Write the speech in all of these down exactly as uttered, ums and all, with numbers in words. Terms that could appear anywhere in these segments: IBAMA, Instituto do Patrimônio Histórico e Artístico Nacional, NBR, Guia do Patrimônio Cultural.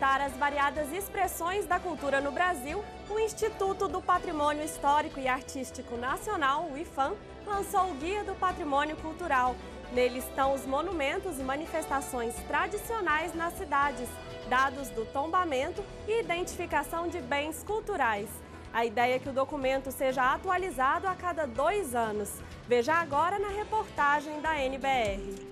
apresentar as variadas expressões da cultura no Brasil, o Instituto do Patrimônio Histórico e Artístico Nacional, o IPHAN, lançou o Guia do Patrimônio Cultural. Nele estão os monumentos e manifestações tradicionais nas cidades, dados do tombamento e identificação de bens culturais. A ideia é que o documento seja atualizado a cada dois anos. Veja agora na reportagem da N B R.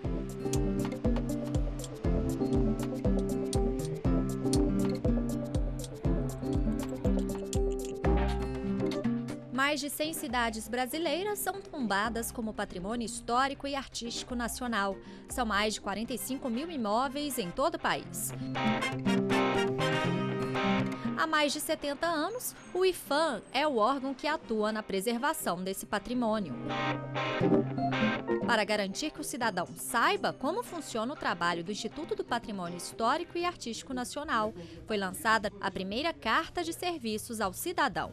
Mais de cem cidades brasileiras são tombadas como patrimônio histórico e artístico nacional. São mais de quarenta e cinco mil imóveis em todo o país. Há mais de setenta anos, o IPHAN é o órgão que atua na preservação desse patrimônio. Para garantir que o cidadão saiba como funciona o trabalho do Instituto do Patrimônio Histórico e Artístico Nacional, foi lançada a primeira carta de serviços ao cidadão.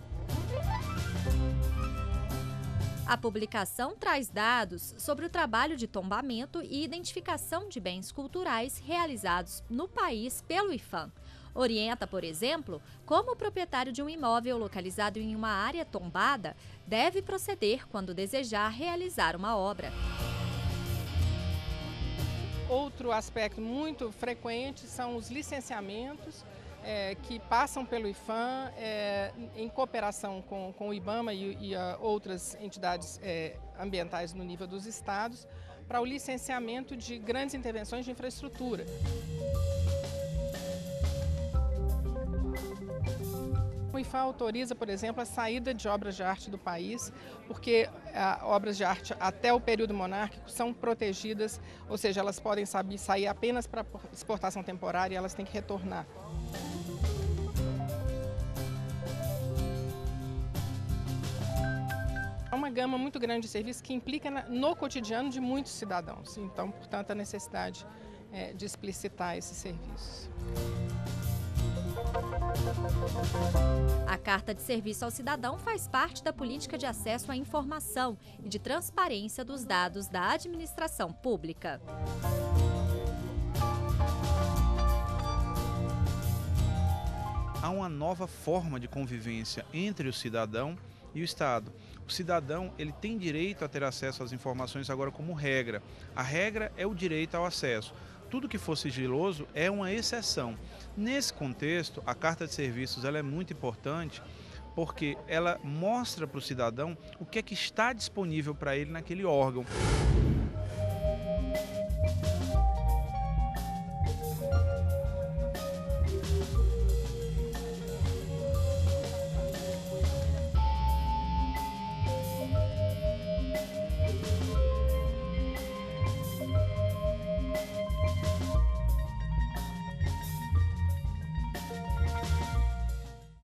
A publicação traz dados sobre o trabalho de tombamento e identificação de bens culturais realizados no país pelo IPHAN. Orienta, por exemplo, como o proprietário de um imóvel localizado em uma área tombada deve proceder quando desejar realizar uma obra. Outro aspecto muito frequente são os licenciamentos é, que passam pelo IPHAN é, em cooperação com, com o IBAMA e, e a, outras entidades é, ambientais no nível dos estados para o licenciamento de grandes intervenções de infraestrutura. O IPHAN autoriza, por exemplo, a saída de obras de arte do país, porque a, obras de arte até o período monárquico são protegidas, ou seja, elas podem sabe, sair apenas para exportação temporária e elas têm que retornar. É uma gama muito grande de serviços que implica no cotidiano de muitos cidadãos, então, portanto, a necessidade é, de explicitar esses serviços. A Carta de Serviço ao Cidadão faz parte da política de acesso à informação e de transparência dos dados da administração pública. Há uma nova forma de convivência entre o cidadão e o Estado. O cidadão ele tem direito a ter acesso às informações agora como regra. A regra é o direito ao acesso. Tudo que for sigiloso é uma exceção. Nesse contexto, a Carta de Serviços ela é muito importante porque ela mostra para o cidadão o que é que está disponível para ele naquele órgão.